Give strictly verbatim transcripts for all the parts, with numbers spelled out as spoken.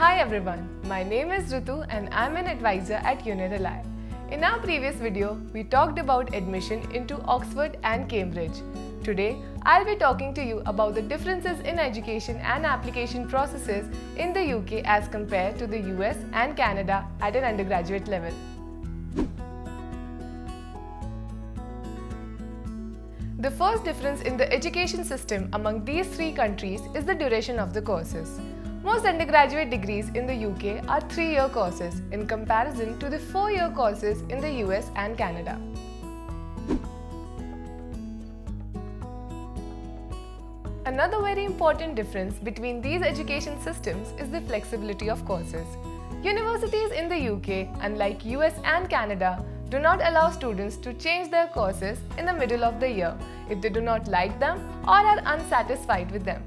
Hi everyone, my name is Ritu and I'm an advisor at UniRely. In our previous video, we talked about admission into Oxford and Cambridge. Today, I'll be talking to you about the differences in education and application processes in the U K as compared to the U S and Canada at an undergraduate level. The first difference in the education system among these three countries is the duration of the courses. Most undergraduate degrees in the U K are three-year courses in comparison to the four-year courses in the U S and Canada. Another very important difference between these education systems is the flexibility of courses. Universities in the U K, unlike U S and Canada, do not allow students to change their courses in the middle of the year if they do not like them or are unsatisfied with them.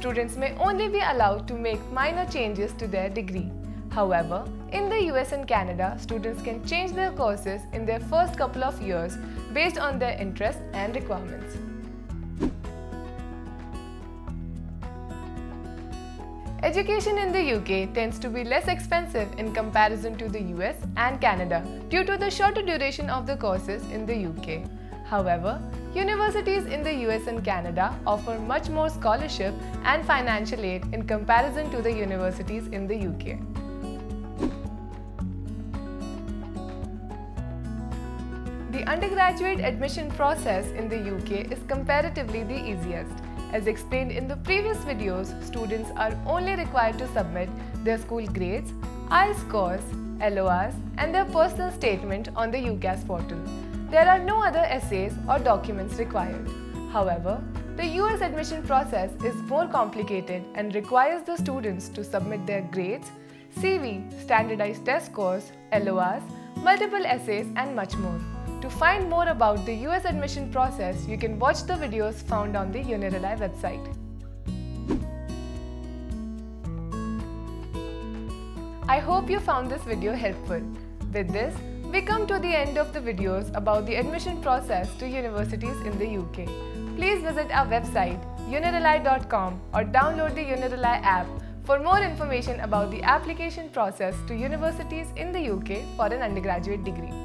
Students may only be allowed to make minor changes to their degree. However, in the U S and Canada, students can change their courses in their first couple of years based on their interests and requirements. Education in the U K tends to be less expensive in comparison to the U S and Canada due to the shorter duration of the courses in the U K. However, universities in the U S and Canada offer much more scholarship and financial aid in comparison to the universities in the U K. The undergraduate admission process in the U K is comparatively the easiest. As explained in the previous videos, students are only required to submit their school grades, I E L T S scores, L O Rs and their personal statement on the U C A S portal. There are no other essays or documents required. However, the U S admission process is more complicated and requires the students to submit their grades, C V, standardized test scores, L O Rs, multiple essays and much more. To find more about the U S admission process, you can watch the videos found on the UniRely website. I hope you found this video helpful. With this, we come to the end of the videos about the admission process to universities in the U K. Please visit our website unirely dot com or download the UniRely app for more information about the application process to universities in the U K for an undergraduate degree.